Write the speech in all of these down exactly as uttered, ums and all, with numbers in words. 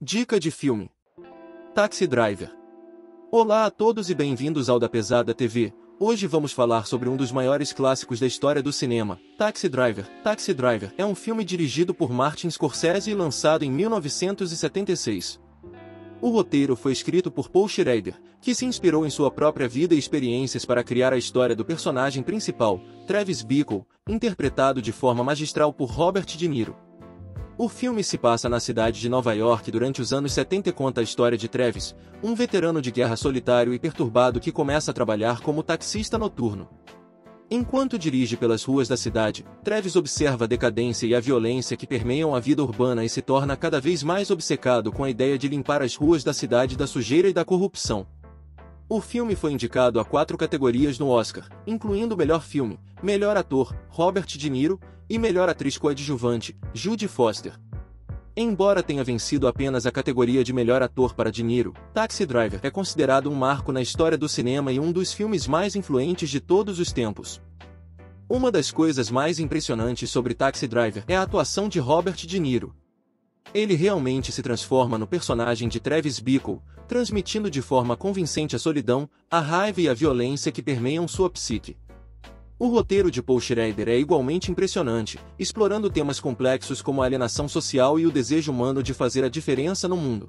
Dica de filme: Taxi Driver. Olá a todos e bem-vindos ao Da Pesada T V. Hoje vamos falar sobre um dos maiores clássicos da história do cinema, Taxi Driver. Taxi Driver é um filme dirigido por Martin Scorsese e lançado em mil novecentos e setenta e seis. O roteiro foi escrito por Paul Schrader, que se inspirou em sua própria vida e experiências para criar a história do personagem principal, Travis Bickle, interpretado de forma magistral por Robert De Niro. O filme se passa na cidade de Nova York durante os anos setenta e conta a história de Travis, um veterano de guerra solitário e perturbado que começa a trabalhar como taxista noturno. Enquanto dirige pelas ruas da cidade, Travis observa a decadência e a violência que permeiam a vida urbana e se torna cada vez mais obcecado com a ideia de limpar as ruas da cidade da sujeira e da corrupção. O filme foi indicado a quatro categorias no Oscar, incluindo Melhor Filme, Melhor Ator, Robert De Niro, e Melhor Atriz Coadjuvante, Jodie Foster. Embora tenha vencido apenas a categoria de Melhor Ator para De Niro, Taxi Driver é considerado um marco na história do cinema e um dos filmes mais influentes de todos os tempos. Uma das coisas mais impressionantes sobre Taxi Driver é a atuação de Robert De Niro. Ele realmente se transforma no personagem de Travis Bickle, transmitindo de forma convincente a solidão, a raiva e a violência que permeiam sua psique. O roteiro de Paul Schrader é igualmente impressionante, explorando temas complexos como a alienação social e o desejo humano de fazer a diferença no mundo.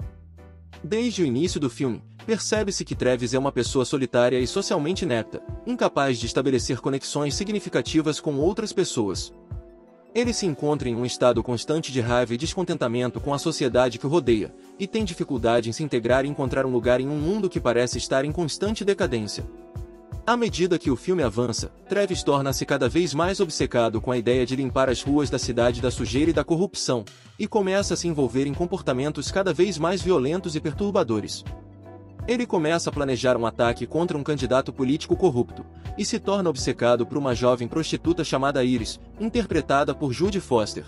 Desde o início do filme, percebe-se que Travis é uma pessoa solitária e socialmente inepta, incapaz de estabelecer conexões significativas com outras pessoas. Ele se encontra em um estado constante de raiva e descontentamento com a sociedade que o rodeia, e tem dificuldade em se integrar e encontrar um lugar em um mundo que parece estar em constante decadência. À medida que o filme avança, Travis torna-se cada vez mais obcecado com a ideia de limpar as ruas da cidade da sujeira e da corrupção, e começa a se envolver em comportamentos cada vez mais violentos e perturbadores. Ele começa a planejar um ataque contra um candidato político corrupto, e se torna obcecado por uma jovem prostituta chamada Iris, interpretada por Jodie Foster.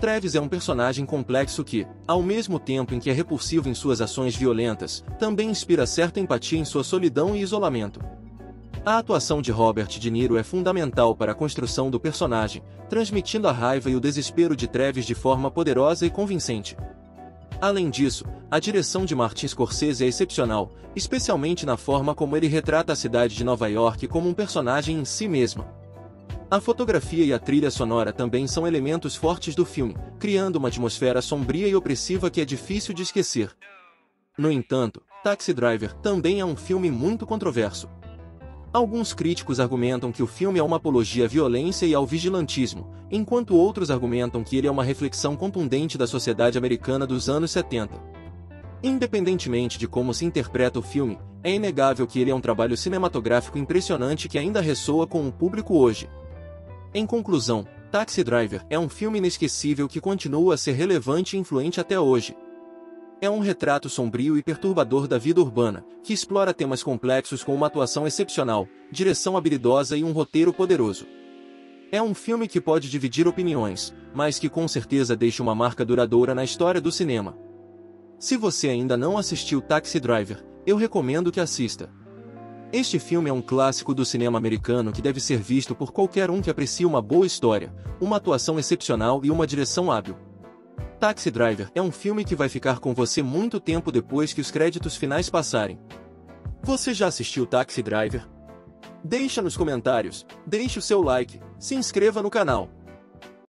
Travis é um personagem complexo que, ao mesmo tempo em que é repulsivo em suas ações violentas, também inspira certa empatia em sua solidão e isolamento. A atuação de Robert De Niro é fundamental para a construção do personagem, transmitindo a raiva e o desespero de Travis de forma poderosa e convincente. Além disso, a direção de Martin Scorsese é excepcional, especialmente na forma como ele retrata a cidade de Nova York como um personagem em si mesma. A fotografia e a trilha sonora também são elementos fortes do filme, criando uma atmosfera sombria e opressiva que é difícil de esquecer. No entanto, Taxi Driver também é um filme muito controverso. Alguns críticos argumentam que o filme é uma apologia à violência e ao vigilantismo, enquanto outros argumentam que ele é uma reflexão contundente da sociedade americana dos anos setenta. Independentemente de como se interpreta o filme, é inegável que ele é um trabalho cinematográfico impressionante que ainda ressoa com o público hoje. Em conclusão, Taxi Driver é um filme inesquecível que continua a ser relevante e influente até hoje. É um retrato sombrio e perturbador da vida urbana, que explora temas complexos com uma atuação excepcional, direção habilidosa e um roteiro poderoso. É um filme que pode dividir opiniões, mas que com certeza deixa uma marca duradoura na história do cinema. Se você ainda não assistiu Taxi Driver, eu recomendo que assista. Este filme é um clássico do cinema americano que deve ser visto por qualquer um que aprecie uma boa história, uma atuação excepcional e uma direção hábil. Taxi Driver é um filme que vai ficar com você muito tempo depois que os créditos finais passarem. Você já assistiu Taxi Driver? Deixa nos comentários, deixe o seu like, se inscreva no canal.